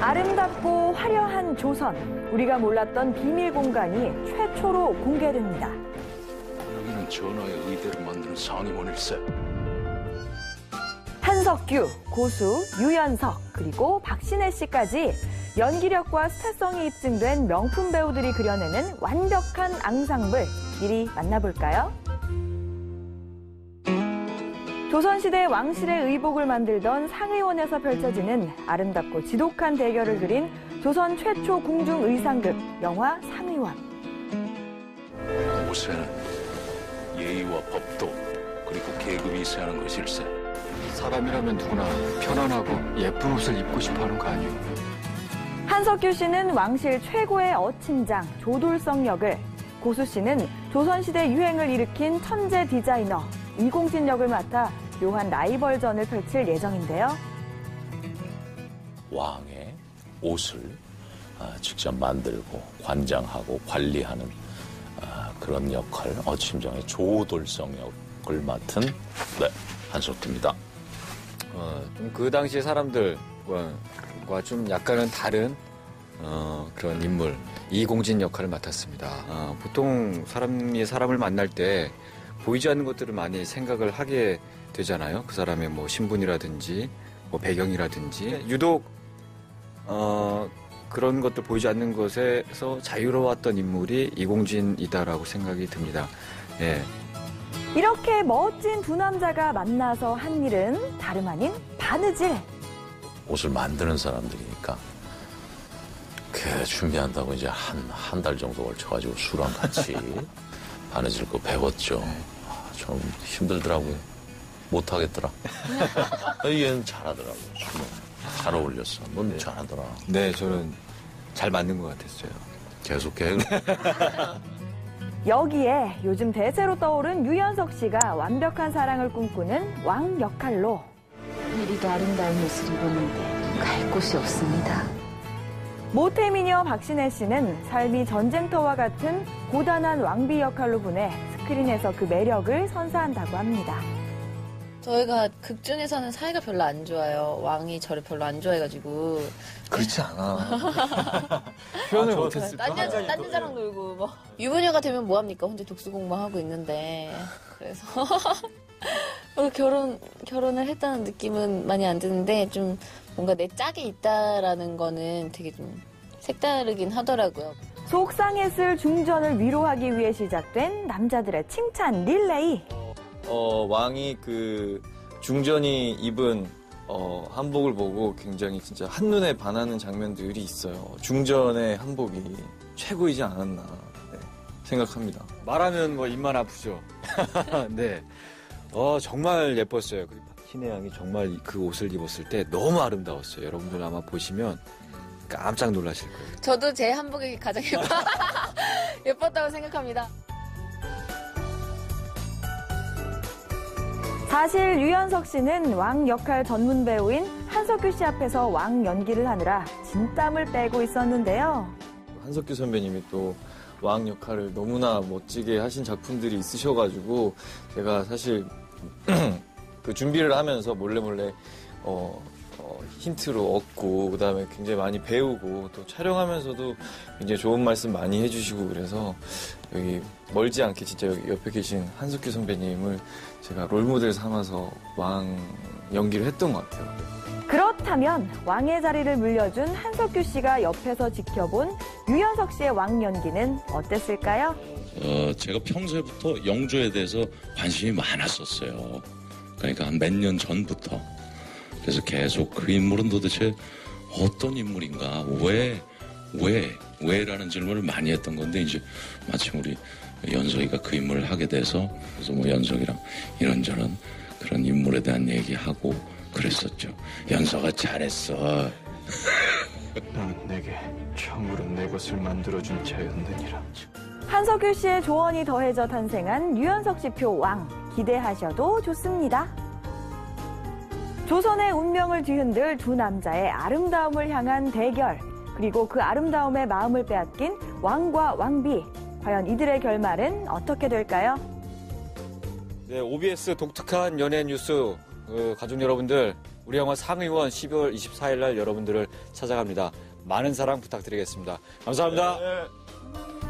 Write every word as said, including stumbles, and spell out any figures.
아름답고 화려한 조선, 우리가 몰랐던 비밀 공간이 최초로 공개됩니다. 여기는 전하의 의대를 만드는 상의원일세. 한석규, 고수, 유연석, 그리고 박신혜 씨까지 연기력과 스타성이 입증된 명품 배우들이 그려내는 완벽한 앙상블, 미리 만나볼까요? 조선시대 왕실의 의복을 만들던 상의원에서 펼쳐지는 아름답고 지독한 대결을 그린 조선 최초 궁중의상극, 영화 상의원. 옷에는 예의와 법도, 그리고 계급이 있어야 하는 것일세. 사람이라면 누구나 편안하고 예쁜 옷을 입고 싶어하는 거 아니오? 한석규 씨는 왕실 최고의 어친장 조돌성 역을, 고수 씨는 조선시대 유행을 일으킨 천재 디자이너 이공진 역을 맡아 묘한 라이벌전을 펼칠 예정인데요. 왕의 옷을 직접 만들고 관장하고 관리하는 그런 역할, 어침장의 조돌성 역을 맡은 네, 한석규입니다. 어, 좀 그 당시 사람들과 좀 약간은 다른 어, 그런 인물, 이공진 역할을 맡았습니다. 어, 보통 사람이 사람을 만날 때 보이지 않는 것들을 많이 생각을 하게 되잖아요. 그 사람의 뭐 신분이라든지 뭐 배경이라든지, 유독 어, 그런 것들 보이지 않는 것에서 자유로웠던 인물이 이공진이다라고 생각이 듭니다. 예. 이렇게 멋진 두 남자가 만나서 한 일은 다름 아닌 바느질. 옷을 만드는 사람들이니까 그 준비한다고 이제 한 한 달 정도 걸쳐가지고 수랑 같이. 바느질 거 배웠죠. 좀 힘들더라고요. 못하겠더라. 얘는 잘하더라고요. 잘 어울렸어. 넌 네. 잘하더라. 네, 저는 잘 맞는 것 같았어요. 계속해. 여기에 요즘 대세로 떠오른 유연석 씨가 완벽한 사랑을 꿈꾸는 왕 역할로. 이리도 아름다운 옷을 입었는데 갈 곳이 없습니다. 모태미녀 박신혜 씨는 삶이 전쟁터와 같은 고단한 왕비 역할로 보내 스크린에서 그 매력을 선사한다고 합니다. 저희가 극 중에서는 사이가 별로 안 좋아요. 왕이 저를 별로 안 좋아해가지고. 그렇지 않아. 표현을 아, 못했을까? 딴, 여자, 딴 여자랑 놀고 뭐. 유부녀가 되면 뭐합니까? 혼자 독수 공부하고 있는데. 그래서 결혼, 결혼을 했다는 느낌은 많이 안 드는데, 좀 뭔가 내 짝이 있다라는 거는 되게 좀 색다르긴 하더라고요. 속상했을 중전을 위로하기 위해 시작된 남자들의 칭찬 릴레이. 어, 왕이 그 중전이 입은 어, 한복을 보고 굉장히 진짜 한눈에 반하는 장면들이 있어요. 중전의 한복이 최고이지 않았나 네, 생각합니다. 말하면 뭐 입만 아프죠. 네, 어, 정말 예뻤어요. 박신혜 양이 정말 그 옷을 입었을 때 너무 아름다웠어요. 여러분들 아마 보시면 깜짝 놀라실 거예요. 저도 제 한복이 가장 예뻐, 예뻤다고 생각합니다. 사실 유연석 씨는 왕 역할 전문 배우인 한석규 씨 앞에서 왕 연기를 하느라 진땀을 빼고 있었는데요. 한석규 선배님이 또 왕 역할을 너무나 멋지게 하신 작품들이 있으셔가지고 제가 사실 그 준비를 하면서 몰래 몰래 어. 어, 힌트로 얻고, 그 다음에 굉장히 많이 배우고, 또 촬영하면서도 굉장히 좋은 말씀 많이 해주시고, 그래서 여기 멀지 않게 진짜 여기 옆에 계신 한석규 선배님을 제가 롤모델 삼아서 왕 연기를 했던 것 같아요. 그렇다면 왕의 자리를 물려준 한석규 씨가 옆에서 지켜본 유연석 씨의 왕 연기는 어땠을까요? 어, 제가 평소부터 영조에 대해서 관심이 많았었어요. 그러니까 한 몇 년 전부터. 그래서 계속 그 인물은 도대체 어떤 인물인가, 왜, 왜, 왜라는 질문을 많이 했던 건데, 이제 마침 우리 연석이가 그 인물을 하게 돼서, 그래서 뭐 연석이랑 이런저런 그런 인물에 대한 얘기하고 그랬었죠. 연석아, 잘했어. 난 내게 처음으로 내 것을 만들어준 자였느니라. 한석규 씨의 조언이 더해져 탄생한 유연석 씨 표 왕, 기대하셔도 좋습니다. 조선의 운명을 뒤흔들 두 남자의 아름다움을 향한 대결, 그리고 그 아름다움의 마음을 빼앗긴 왕과 왕비. 과연 이들의 결말은 어떻게 될까요? 네, 오비에스 독특한 연예 뉴스, 그 가족 여러분들 우리 영화 상의원 십이월 이십사일 날 여러분들을 찾아갑니다. 많은 사랑 부탁드리겠습니다. 감사합니다. 네.